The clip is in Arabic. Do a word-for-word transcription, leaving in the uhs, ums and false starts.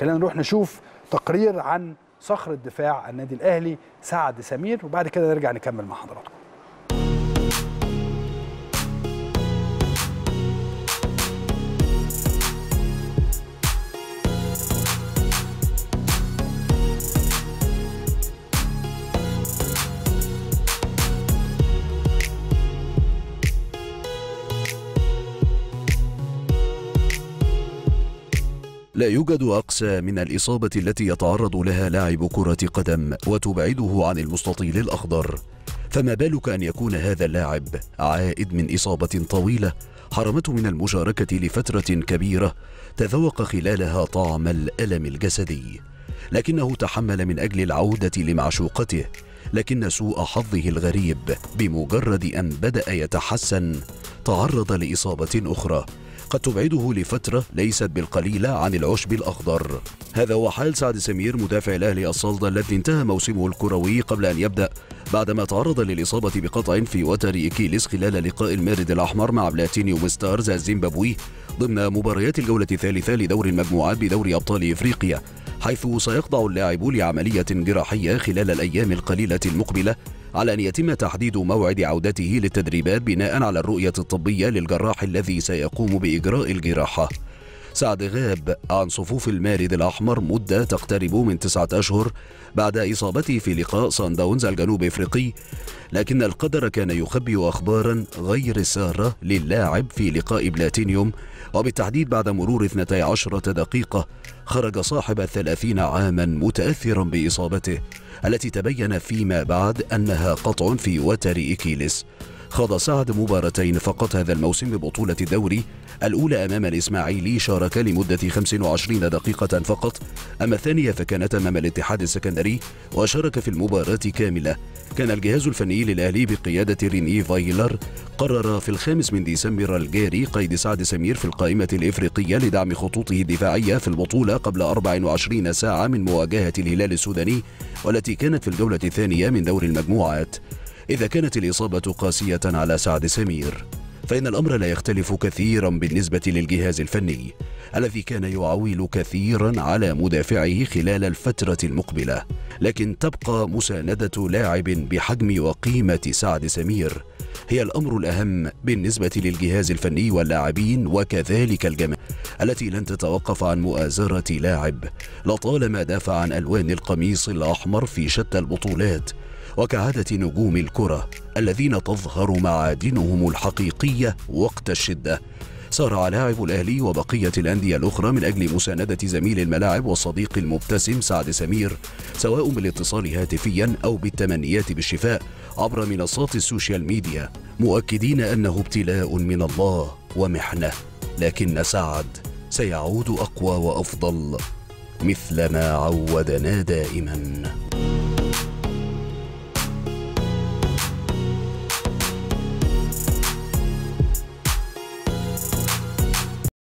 خلينا نروح نشوف تقرير عن صخرة دفاع النادي الأهلي سعد سمير، وبعد كده نرجع نكمل مع حضراتكم. لا يوجد أقسى من الإصابة التي يتعرض لها لاعب كرة قدم وتبعده عن المستطيل الأخضر، فما بالك أن يكون هذا اللاعب عائد من إصابة طويلة حرمته من المشاركة لفترة كبيرة تذوق خلالها طعم الألم الجسدي، لكنه تحمل من أجل العودة لمعشوقته. لكن سوء حظه الغريب بمجرد أن بدأ يتحسن تعرض لإصابة أخرى قد تبعده لفترة ليست بالقليلة عن العشب الأخضر. هذا هو حال سعد سمير مدافع الأهلي الصلدة الذي انتهى موسمه الكروي قبل أن يبدأ بعدما تعرض للإصابة بقطع في وتر إكيليس خلال لقاء المارد الأحمر مع بلاتينيوم ستارز الزيمبابوي ضمن مباريات الجولة الثالثة لدور المجموعات بدوري أبطال إفريقيا، حيث سيخضع اللاعب لعملية جراحية خلال الأيام القليلة المقبلة على أن يتم تحديد موعد عودته للتدريبات بناء على الرؤية الطبية للجراح الذي سيقوم بإجراء الجراحة. سعد غاب عن صفوف المارد الأحمر مدة تقترب من تسعة أشهر بعد إصابته في لقاء صانداونز الجنوب إفريقي، لكن القدر كان يخبئ أخبارا غير سارة للاعب في لقاء بلاتينيوم، وبالتحديد بعد مرور اثنتي عشرة دقيقة خرج صاحب الثلاثين عاما متأثرا بإصابته التي تبين فيما بعد أنها قطع في وتر إكيليس. خاض سعد مباراتين فقط هذا الموسم ببطولة الدوري، الأولى أمام الإسماعيلي شارك لمدة خمس وعشرين دقيقة فقط، أما الثانية فكانت أمام الاتحاد السكندري وشارك في المباراة كاملة. كان الجهاز الفني للأهلي بقيادة ريني فايلر قرر في الخامس من ديسمبر الجاري قيد سعد سمير في القائمة الإفريقية لدعم خطوطه الدفاعية في البطولة قبل أربع وعشرين ساعة من مواجهة الهلال السوداني والتي كانت في الجولة الثانية من دور المجموعات. إذا كانت الإصابة قاسية على سعد سمير فإن الأمر لا يختلف كثيرا بالنسبة للجهاز الفني الذي كان يعول كثيرا على مدافعه خلال الفترة المقبلة، لكن تبقى مساندة لاعب بحجم وقيمة سعد سمير هي الأمر الأهم بالنسبة للجهاز الفني واللاعبين وكذلك الجماهير التي لن تتوقف عن مؤازرة لاعب لطالما دافع عن ألوان القميص الأحمر في شتى البطولات، وكعادة نجوم الكرة الذين تظهر معادنهم الحقيقية وقت الشدة. سارع لاعب الأهلي وبقية الأندية الأخرى من أجل مساندة زميل الملاعب والصديق المبتسم سعد سمير، سواء بالاتصال هاتفيا أو بالتمنيات بالشفاء عبر منصات السوشيال ميديا، مؤكدين أنه ابتلاء من الله ومحنة، لكن سعد سيعود أقوى وأفضل مثلما عودنا دائما.